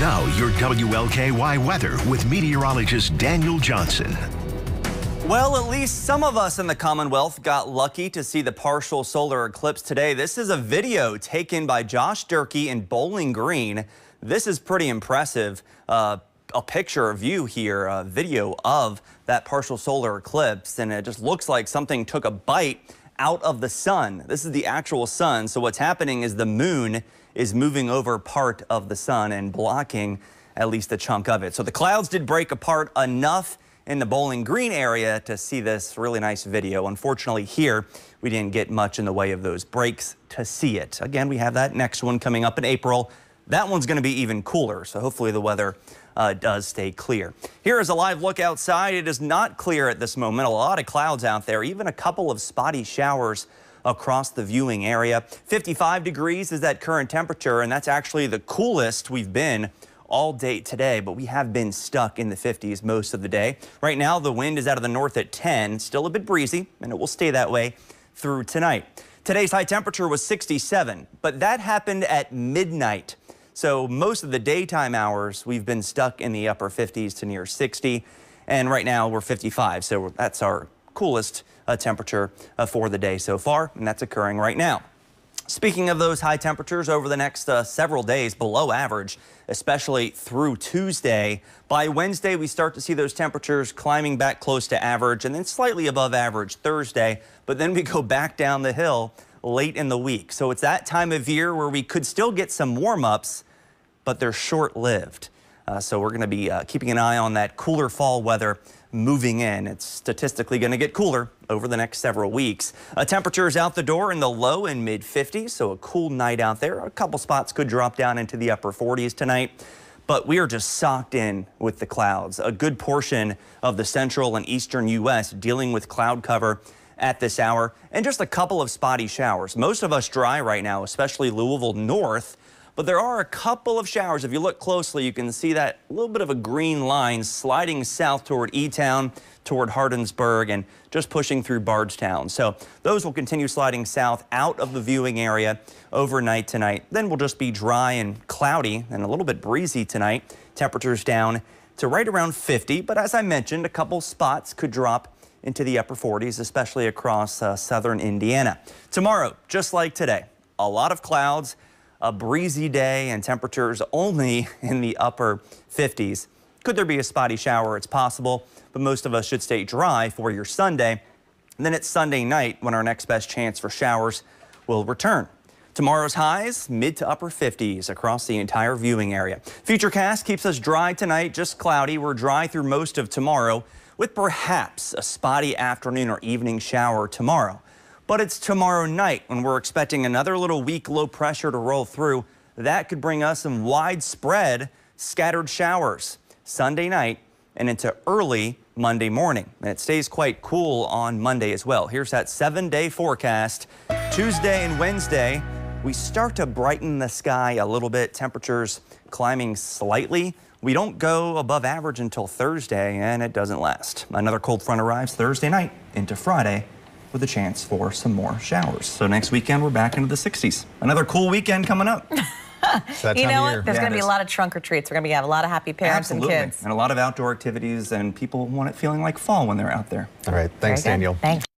Now your WLKY weather with meteorologist Daniel Johnson. Well, at least some of us in the Commonwealth got lucky to see the partial solar eclipse today. This is a video taken by Josh Durkee in Bowling Green. This is pretty impressive. A picture, a view here, a video of that partial solar eclipse, and it just looks like something took a bite out of the sun. This is the actual sun. So what's happening is the moon is moving over part of the sun and blocking at least a chunk of it. So the clouds did break apart enough in the Bowling Green area to see this really nice video. Unfortunately, here we didn't get much in the way of those breaks to see it. Again, we have that next one coming up in April. That one's going to be even cooler, so hopefully the weather does stay clear. Here is a live look outside. It is not clear at this moment. A lot of clouds out there, even a couple of spotty showers across the viewing area. 55 degrees is that current temperature, and that's actually the coolest we've been all day today, but we have been stuck in the 50s most of the day. Right now, the wind is out of the north at 10, still a bit breezy, and it will stay that way through tonight. Today's high temperature was 67, but that happened at midnight. So most of the daytime hours, we've been stuck in the upper 50s to near 60, and right now we're 55, so that's our coolest temperature for the day so far, and that's occurring right now. Speaking of those high temperatures over the next several days, below average, especially through Tuesday. By Wednesday, we start to see those temperatures climbing back close to average and then slightly above average Thursday. But then we go back down the hill late in the week. So it's that time of year where we could still get some warm-ups, but they're short-lived. So we're going to be keeping an eye on that cooler fall weather moving in. It's statistically going to get cooler over the next several weeks. Temperatures out the door in the low and mid 50s, so a cool night out there. A couple spots could drop down into the upper 40s tonight, but we are just socked in with the clouds. A good portion of the central and eastern U.S. dealing with cloud cover at this hour, and just a couple of spotty showers. Most of us dry right now, especially Louisville north, but there are a couple of showers. If you look closely, you can see that little bit of a green line sliding south toward E-Town, toward Hardinsburg, and just pushing through Bardstown. So those will continue sliding south out of the viewing area overnight tonight. Then we'll just be dry and cloudy and a little bit breezy tonight. Temperatures down to right around 50. But as I mentioned, a couple spots could drop into the upper 40s, especially across southern Indiana. Tomorrow, just like today, a lot of clouds, a breezy day, and temperatures only in the upper 50s. Could there be a spotty shower? It's possible, but most of us should stay dry for your Sunday. And then it's Sunday night when our next best chance for showers will return. Tomorrow's highs, mid to upper 50s across the entire viewing area. Futurecast keeps us dry tonight, just cloudy. We're dry through most of tomorrow with perhaps a spotty afternoon or evening shower tomorrow. But it's tomorrow night when we're expecting another little weak low pressure to roll through. That could bring us some widespread scattered showers Sunday night and into early Monday morning. And it stays quite cool on Monday as well. Here's that 7-day forecast. Tuesday and Wednesday, we start to brighten the sky a little bit. Temperatures climbing slightly. We don't go above average until Thursday, and it doesn't last. Another cold front arrives Thursday night into Friday, with a chance for some more showers. So next weekend, we're back into the 60s. Another cool weekend coming up. You know what? There's going to be a lot of trunk or treats. We're going to have a lot of happy parents and kids. Absolutely. And a lot of outdoor activities, and people want it feeling like fall when they're out there. All right. Thanks, Daniel. Thanks.